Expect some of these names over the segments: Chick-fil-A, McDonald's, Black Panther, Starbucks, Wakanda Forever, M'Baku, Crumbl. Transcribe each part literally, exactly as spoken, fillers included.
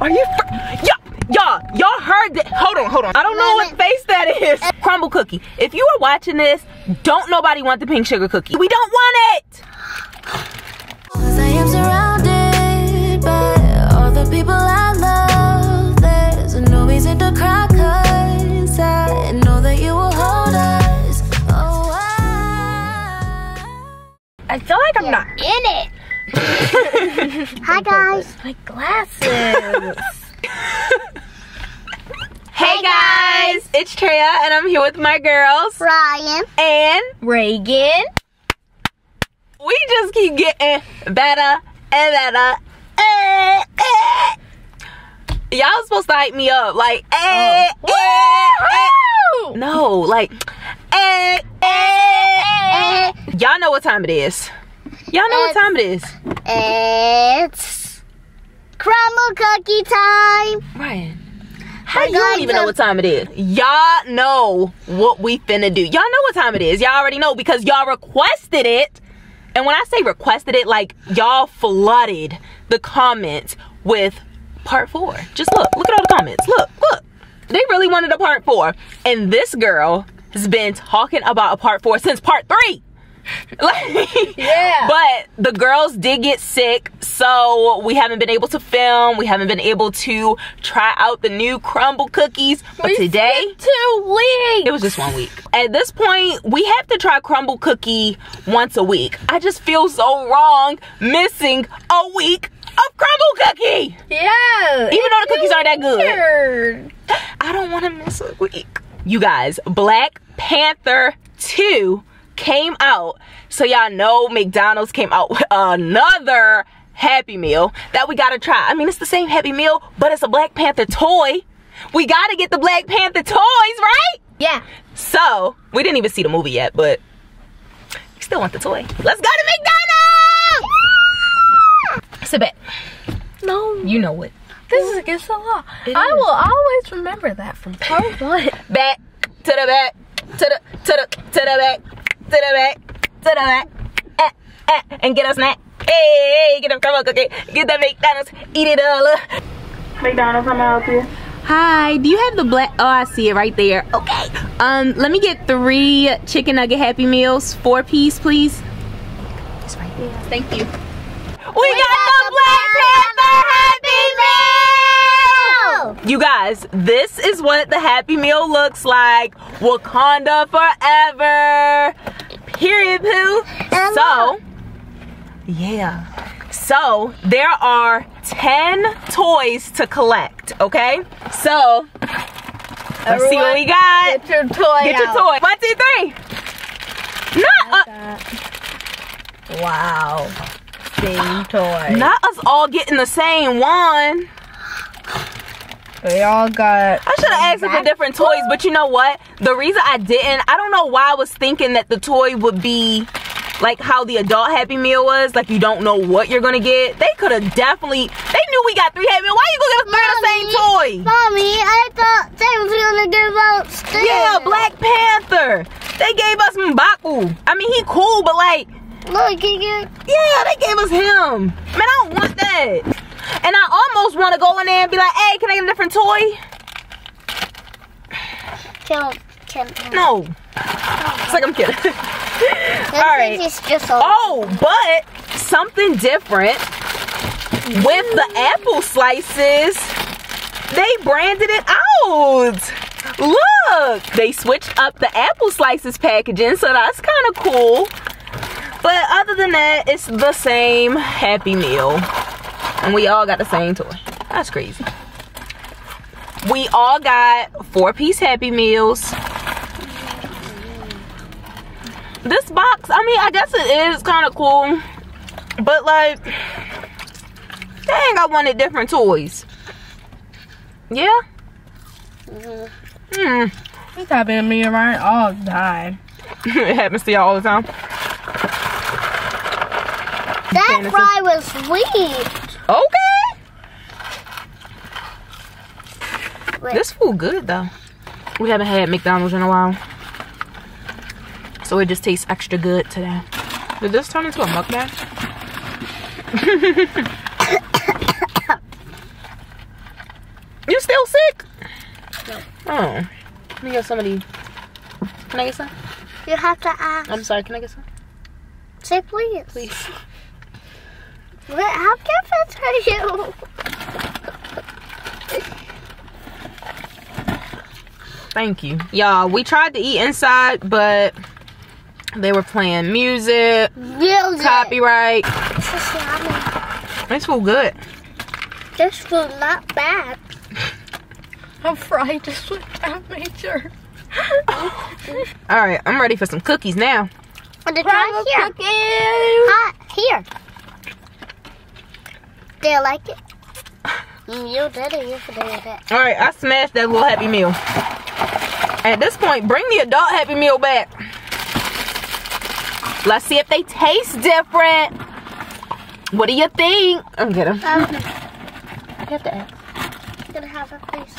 Are you fr- Y'all, y'all heard that. Hold on, hold on. I don't know what face that is. Crumbl cookie. If you are watching this, don't nobody want the pink sugar cookie. We don't want it. Cause I am surrounded by all the people I love. There's no reason to cry, cause I know that you will hold us. Oh, I, I feel like I'm You're not in it. Hi guys. My glasses. Hey guys, it's Treya and I'm here with my girls Ryan and Raegan. We just keep getting better and better. Eh, eh. Y'all supposed to hype me up like eh, oh. eh, eh. No, like eh, eh, eh. Y'all know what time it is. Y'all know it's, what time it is. It's Crumbl cookie time! Ryan, how you don't even know what time it is? Y'all know what we finna do. Y'all know what time it is. Y'all already know because y'all requested it. And when I say requested it, like y'all flooded the comments with part four. Just look, look at all the comments. Look, look. They really wanted a part four. And this girl has been talking about a part four since part three. Like, yeah. But the girls did get sick, so we haven't been able to film. We haven't been able to try out the new Crumbl cookies. But we today, two weeks. It was just one week. At this point, we have to try Crumbl cookie once a week. I just feel so wrong missing a week of Crumbl cookie. Yeah. Even though the cookies aren't that good, I don't want to miss a week. You guys, Black Panther two. Came out, so y'all know McDonald's came out with another Happy Meal that we gotta try. I mean, it's the same Happy Meal, but it's a Black Panther toy. We gotta get the Black Panther toys, right? Yeah. So we didn't even see the movie yet, but we still want the toy. Let's go to McDonald's. It's a bet. No, you know what? This is against the law. It I is. will always remember that from part one. Back to the back to the to the to the back. To the back, to the back, eh, eh, and get a snack. Hey, get a Crumbl cookie, get the McDonald's, eat it all up. McDonald's, I'm out here. Hi, do you have the black, oh, I see it right there. Okay, um, let me get three chicken nugget Happy Meals, four piece, please. It's right there, thank you. We, we got, got the Black Panther Happy Meal! You guys, this is what the Happy Meal looks like. Wakanda Forever. Period, poo. So, yeah. So, there are ten toys to collect, okay? So, let's Everyone, see what we got. Get your toy Get your toy. Out. One, two, three. Not a Wow. Same toy. Not us all getting the same one. They all got... I should have asked for different toys, but you know what? The reason I didn't, I don't know why I was thinking that the toy would be like how the adult Happy Meal was. Like, you don't know what you're going to get. They could have definitely... They knew we got three Happy Meals. Why you going to give us three the same toy? Mommy, I thought they was going to give out still. Yeah, Black Panther. They gave us M'Baku. I mean, he cool, but like... Look, he get... Yeah, they gave us him. Man, I don't want that. And I almost want to go in there and be like, hey, can I get a different toy? Kill him. Kill him. No. Oh, it's like I'm kidding. Alright. Oh, but something different. Mm. With the apple slices, they branded it out. Look. They switched up the apple slices packaging, so that's kind of cool. But other than that, it's the same Happy Meal. And we all got the same toy. That's crazy. We all got four piece Happy Meals. This box, I mean, I guess it is kind of cool. But like, dang, I wanted different toys. Yeah? Hmm. This happened to me and Ryan all the time. It happens to y'all all the time. That fry was sweet. Okay. Wait. This food good though. We haven't had McDonald's in a while, so it just tastes extra good today. Did this turn into a mukbang? You still sick? No. Oh. Let me get somebody. Can I get some? You have to ask. I'm sorry, can I get some? Say please. Please. What, how different are you? Thank you. Y'all, we tried to eat inside, but they were playing music. Music. Copyright. This food good. This food not bad. I'm fried just with temperature. Alright, I'm ready for some cookies now. And the right here. Cookies. Hot here. Do you like it? You did it, you did it. Alright, I smashed that little Happy Meal. At this point, bring the adult Happy Meal back. Let's see if they taste different. What do you think? I'm kidding. Um, I have to ask. I'm gonna have a piece.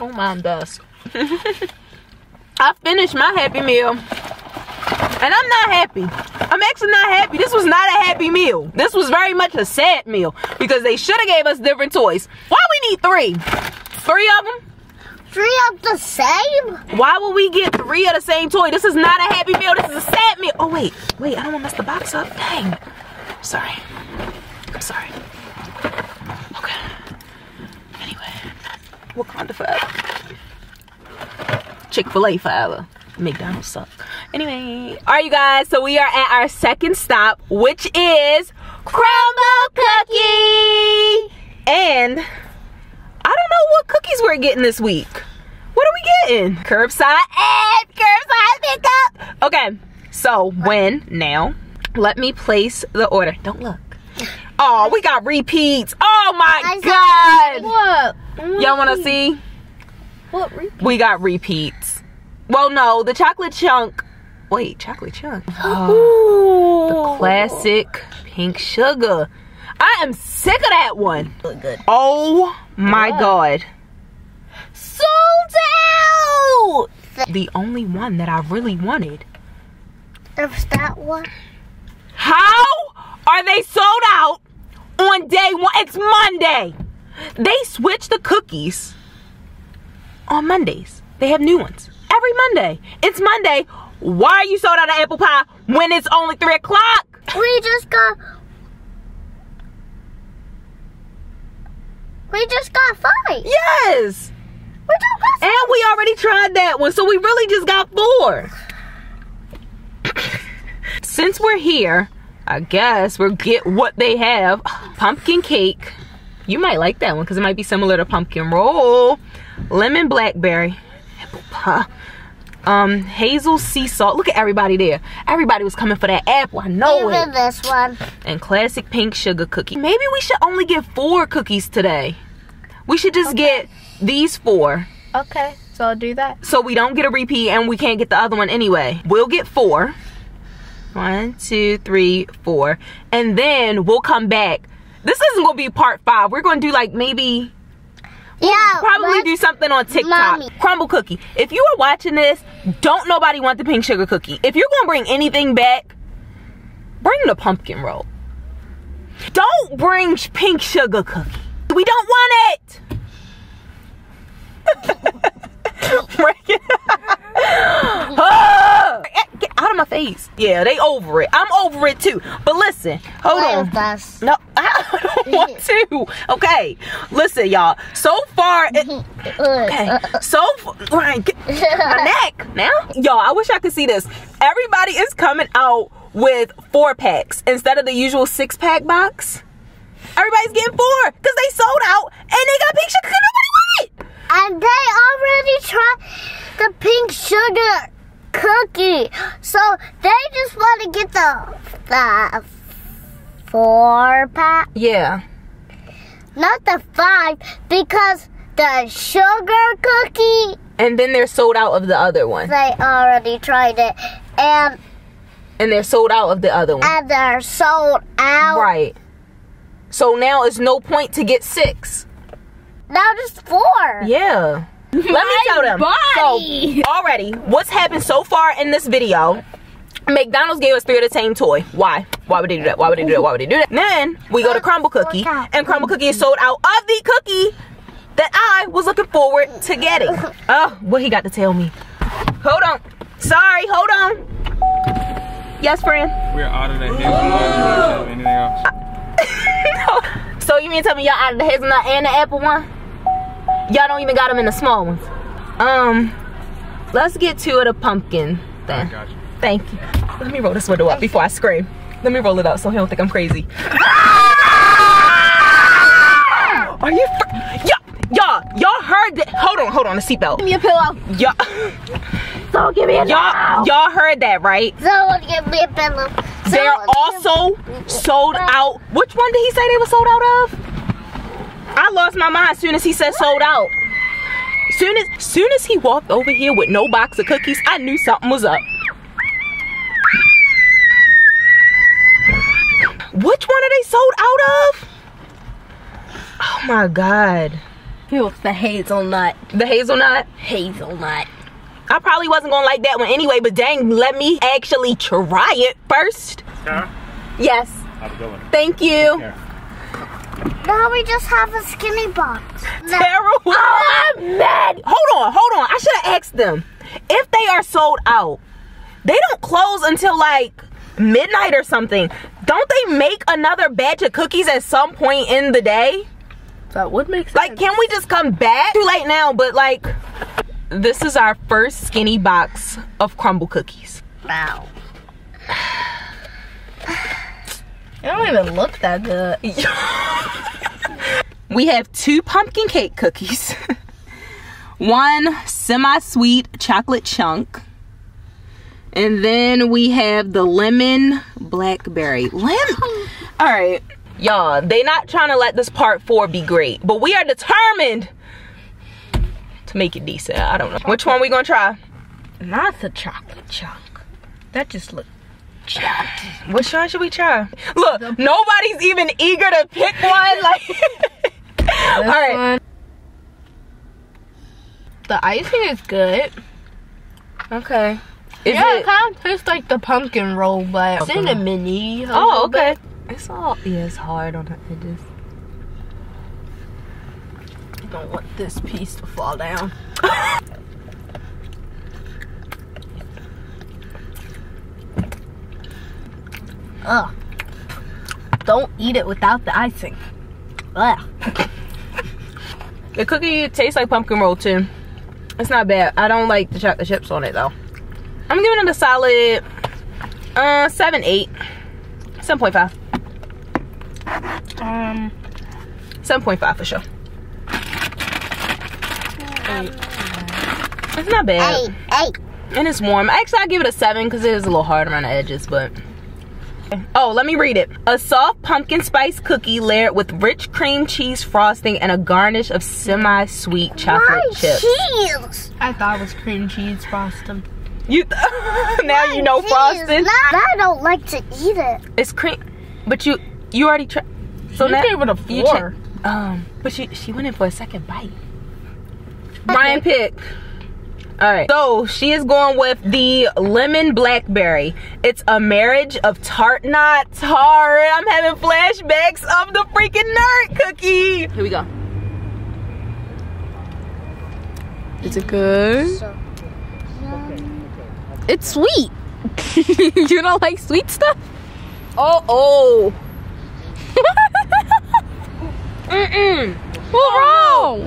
Oh, mine does. I finished my Happy Meal. And I'm not happy. I'm actually not happy. This was not a happy meal. This was very much a sad meal. Because they should have gave us different toys. Why we need three? Three of them? Three of the same? Why would we get three of the same toy? This is not a happy meal. This is a sad meal. Oh, wait. Wait, I don't want to mess the box up. Dang. I'm sorry. I'm sorry. Okay. Anyway. Wakanda Forever. Chick-fil-A forever. McDonald's suck. Anyway, all right, you guys, so we are at our second stop, which is Crumbl Cookie. And I don't know what cookies we're getting this week. What are we getting? Curbside and curbside pickup. Okay, so when now, let me place the order. Don't look. Oh, we got repeats. Oh my God. What? Y'all want to see? What repeats? We got repeats. Well, no, the chocolate chunk. Wait, chocolate chunk. Oh, the classic pink sugar. I am sick of that one. Good. Oh my oh. God. Sold out! The only one that I really wanted. It was that one. How are they sold out on day one? It's Monday. They switch the cookies on Mondays. They have new ones. Every Monday. It's Monday. Why are you sold out of apple pie when it's only three o'clock? We just got... We just got five. Yes. We just got five. And we already tried that one, so we really just got four. Since we're here, I guess we'll get what they have. Pumpkin cake. You might like that one because it might be similar to pumpkin roll. Lemon blackberry. Apple pie. Um, hazel sea salt. Look at everybody there. Everybody was coming for that apple. I know Even it. This one. And classic pink sugar cookie. Maybe we should only get four cookies today. We should just okay. get these four. Okay, so I'll do that. So we don't get a repeat and we can't get the other one anyway. We'll get four. One, two, three, four. And then we'll come back. This isn't going to be part five. We're going to do like maybe... We'll yeah, probably do something on TikTok. Mommy. Crumbl cookie. If you are watching this, don't nobody want the pink sugar cookie. If you're gonna bring anything back, bring the pumpkin roll. Don't bring pink sugar cookie. We don't want it. Get out of my face. Yeah, they over it. I'm over it too. But listen, hold Play on. With us. No. I don't want to. Okay, listen, y'all. So far, it, okay. So, Ryan, get my neck now, y'all. I wish I could see this. Everybody is coming out with four packs instead of the usual six pack box. Everybody's getting four because they sold out and they got pink sugar. Nobody wanted it. And they already tried the pink sugar cookie, so they just want to get the the. Four pack? Yeah. Not the five, because the sugar cookie. And then they're sold out of the other one. They already tried it. And and they're sold out of the other one. And they're sold out. Right. So now it's no point to get six. Now just four. Yeah. Let me tell them. Body. So already, what's happened so far in this video? McDonald's gave us three of the same toy. Why? Why would they do that? Why would they do that? Why would they do that? Then we go to Crumbl Cookie, and Crumbl Cookie is sold out of the cookie that I was looking forward to getting. Oh, what he got to tell me? Hold on. Sorry, hold on. Yes, friend. We're out of the hazelnut. Anything else? So you mean tell me y'all out of the hazelnut and the apple one? Y'all don't even got them in the small ones. Um, let's get two of the pumpkin thing. I got you. Thank you. Let me roll this window up before I scream. Let me roll it up so he don't think I'm crazy. Are you? Y'all, y'all heard that? Hold on, hold on. The seatbelt. Give me a pillow. Y'all. So give me a pillow. Y'all heard that, right? So give me a pillow. So they are also sold out. Which one did he say they were sold out of? I lost my mind as soon as he said sold out. Soon as, soon as he walked over here with no box of cookies, I knew something was up. Which one are they sold out of? Oh my God. It was the hazelnut. The hazelnut? Hazelnut. I probably wasn't gonna like that one anyway, but dang, let me actually try it first. Sarah? Yes. Have a good one. Thank you. Now we just have a skinny box. Terrible. Oh, I'm mad. Hold on, hold on. I should have asked them. If they are sold out, they don't close until like midnight or something. Don't they make another batch of cookies at some point in the day? That would make sense. Like, can we just come back? Too late now, but like, this is our first skinny box of Crumbl cookies. Wow. It don't even look that good. We have two pumpkin cake cookies. One semi-sweet chocolate chunk. And then we have the lemon blackberry. Lemon? All right, y'all, they not trying to let this part four be great, but we are determined to make it decent. I don't know. Chocolate. Which one we gonna try? Not the chocolate chunk. That just looks chocolate. Which one should we try? Look, the nobody's even eager to pick one. Like, all right. One. The icing is good. Okay. Is yeah, it, it kind of tastes like the pumpkin roll, but cinnamon-y. Oh, okay. Bit. It's all, yeah, it's hard on the edges. I don't want this piece to fall down. Ugh. Don't eat it without the icing. Ugh. The cookie tastes like pumpkin roll, too. It's not bad. I don't like the chocolate chips on it, though. I'm giving it a solid uh, seven, eight. seven point five. Um, seven point five for sure. Eight. It's not bad. Eight, eight. And it's warm. Actually, I give it a seven because it is a little hard around the edges, but. Oh, let me read it. A soft pumpkin spice cookie layered with rich cream cheese frosting and a garnish of semi-sweet chocolate Why chips. Cheese? I thought it was cream cheese frosting. You now you know frosting. I don't like to eat it. It's cream, but you you already tried. So you now gave it a four. Um, but she she went in for a second bite. Brian pick. All right. So she is going with the lemon blackberry. It's a marriage of tart, not tart. I'm having flashbacks of the freaking nerd cookie. Here we go. Is it good? So it's sweet. You don't like sweet stuff? Oh, oh. Mm-mm. Whoa.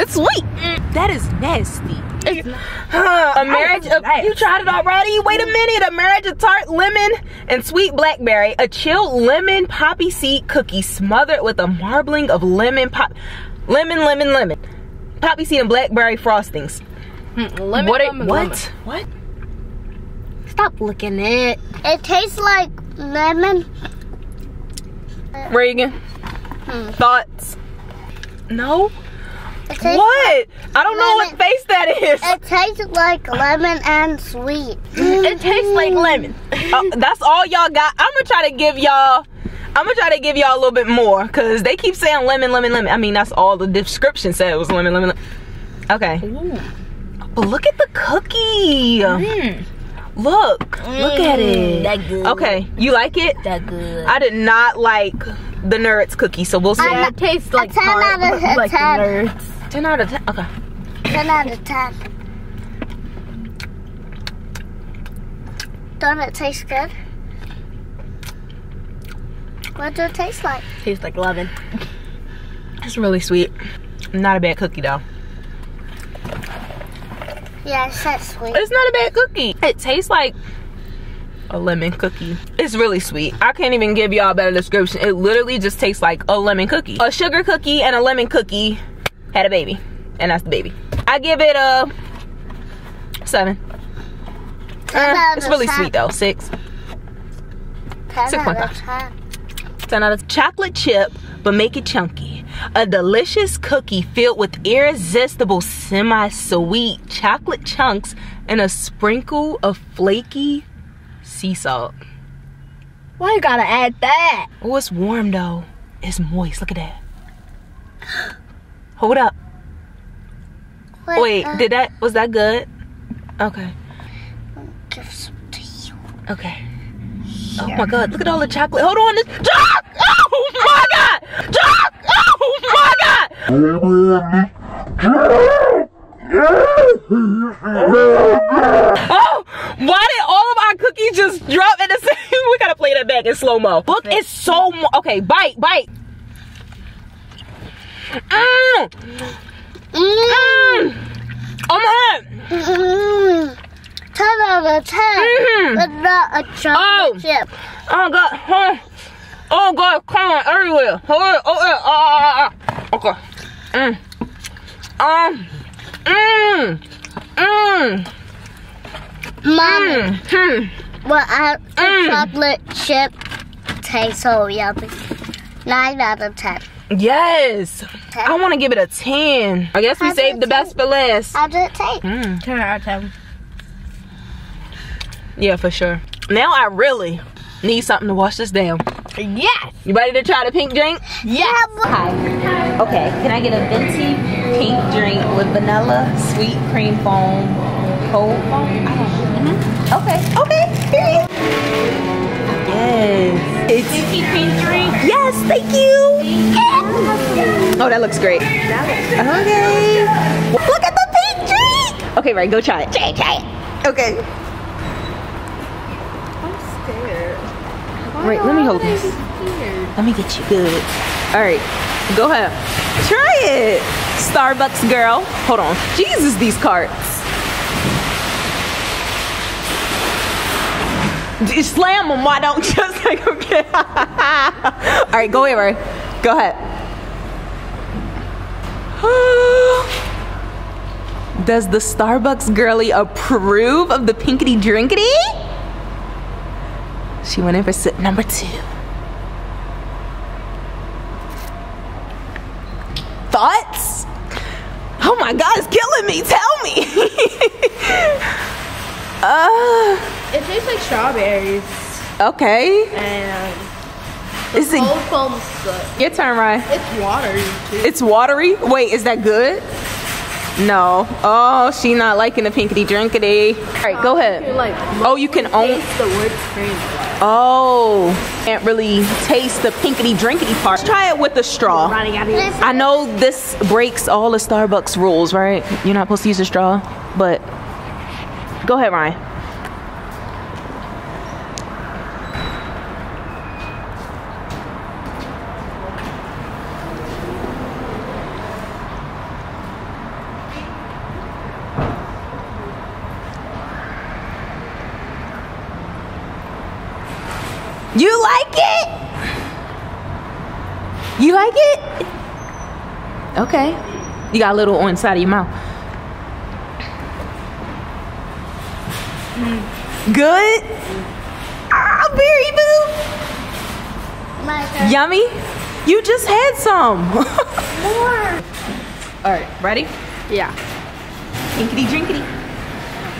It's sweet. Mm. That is nasty. It's uh, a marriage of, nasty. You tried it already? Wait a minute. A marriage of tart lemon and sweet blackberry. A chilled lemon poppy seed cookie smothered with a marbling of lemon pop, lemon, lemon, lemon. Poppy seed and blackberry frostings. Lemon, what? Lemon, what? Lemon. What? Stop looking at it. It tastes like lemon. Raegan, hmm. thoughts? No? What? Like I don't lemon. Know what face that is. It tastes like lemon and sweet. It tastes like lemon. Uh, that's all y'all got. I'm gonna try to give y'all, I'm gonna try to give y'all a little bit more because they keep saying lemon, lemon, lemon. I mean, that's all the description said was lemon, lemon, lemon. Okay. Ooh. Look at the cookie. Mm. Look. Mm. Look at it. That good. Okay. You like it? That good. I did not like the Nerds cookie, so we'll see. Yeah, it tastes like Nerds. Like Nerds. ten out of ten. Okay. ten out of ten. Don't it taste good? What does it taste like? Tastes like lovin'. It's really sweet. Not a bad cookie though. Yeah, it's that sweet. It's not a bad cookie. It tastes like a lemon cookie. It's really sweet. I can't even give y'all a better description. It literally just tastes like a lemon cookie. A sugar cookie and a lemon cookie had a baby. And that's the baby. I give it a seven. Uh, it's really sweet though. Six. six point five. Out of chocolate chip, but make it chunky. A delicious cookie filled with irresistible semi-sweet chocolate chunks and a sprinkle of flaky sea salt. Why you gotta add that? Oh, it's warm though. It's moist. Look at that. Hold up. What, Wait, uh, did that was that good? Okay. Give some to you. Okay. Oh my god, look at all the chocolate. Hold on, this chocolate! Oh my god! Chocolate! Oh my god! Oh! Why did all of our cookies just drop at the same? We gotta play that back in slow-mo. Look, it's so mo okay, bite, bite. Mmm! Mmm! Oh my god! ten out of ten, mm-hmm. But not a chocolate oh. chip. Oh god, huh? Oh god, come on, everywhere. Oh, oh, oh, oh, oh. Okay. Mm. Um. Mmm. Mmm. Mommy, mm. Well, I, the mm. chocolate chip tastes so yummy. nine out of ten. Yes. ten? I want to give it a ten. I guess we How saved the best for last. How did it taste? Mm. ten out of ten. Yeah, for sure. Now I really need something to wash this down. Yes! You ready to try the pink drink? Yes! Hi. Okay, can I get a venti pink drink with vanilla, sweet cream foam, cold foam? I don't know. Mm-hmm. Okay, okay. Yes. It's venti pink drink? Yes, thank you. Yes. Oh, that looks great. Okay. Look at the pink drink! Okay, right, go try it. Try it, try it. Okay. Right, let me hold this. Let me get you good. All right, go ahead. Try it, Starbucks girl. Hold on. Jesus, these carts. Just slam them. Why don't just like okay? All right, go ahead. Go ahead. Does the Starbucks girlie approve of the pinkity drinkity? She went in for sip number two. Thoughts? Oh my god, it's killing me. Tell me. uh, it tastes like strawberries. Okay. And the is cold it, foam is good. Your turn, Ryan. It's watery, too. It's watery? Wait, is that good? No. Oh, she not liking the pinkity drinkity. All right, go ahead. You like oh, you can only taste the whipped cream. Oh, can't really taste the pinkity drinkity part. Try it with a straw. I know this breaks all the Starbucks rules, right? You're not supposed to use a straw, but go ahead, Ryan. You like it? You like it? Okay. You got a little on the side of your mouth. Mm. Good? Mm. Ah, berry boo. My God. Yummy? You just had some. More. All right, ready? Yeah. Pinkity drinkity.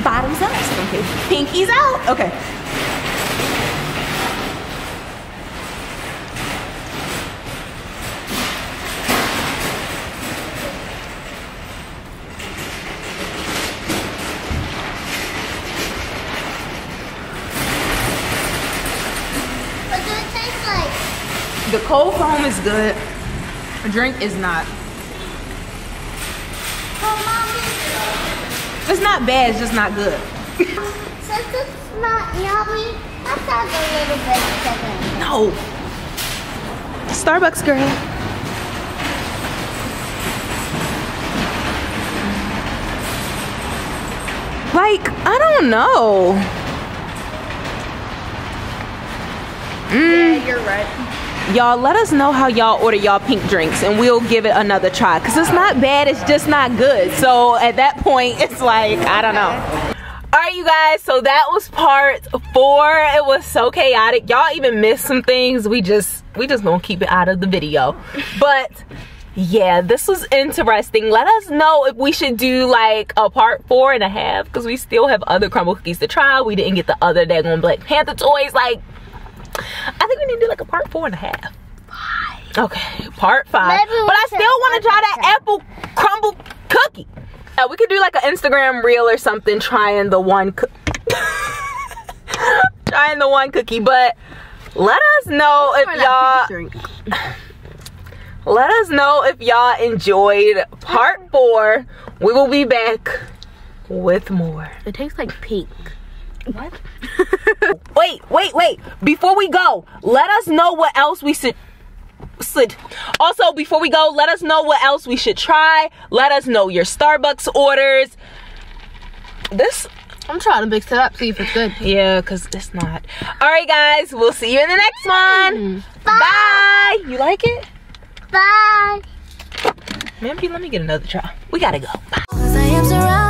Bottoms up. Okay. Pinkies out. Okay. The cold foam is good. The drink is not. It's not bad, it's just not good. Since it's not yummy, let's have a little bit of chicken. No. Starbucks girl. Like, I don't know. Mm. Yeah, you're right. Y'all, let us know how y'all order y'all pink drinks and we'll give it another try. Because it's not bad, it's just not good. So at that point, it's like, I don't know. All right, you guys, so that was part four. It was so chaotic. Y'all even missed some things. We just, we just gonna keep it out of the video. But yeah, this was interesting. Let us know if we should do like a part four and a half because we still have other Crumbl cookies to try. We didn't get the other daggone Black Panther toys. Like, I think we need to do like a part four and a half. Five. Okay, part five. Maybe but I still wanna try that apple Crumbl cookie. Yeah, we could do like an Instagram reel or something trying the one co trying the one cookie, but let us know if y'all let us know if y'all enjoyed part four. We will be back with more. It tastes like pink. What? wait, wait, wait. Before we go, let us know what else we should Also, before we go, let us know what else we should try. Let us know your Starbucks orders. This, I'm trying to mix it up, see if it's good. Yeah, because it's not. All right, guys, we'll see you in the next one. Bye. Bye. You like it? Bye. Mamby, let me get another try. We got to go. Bye.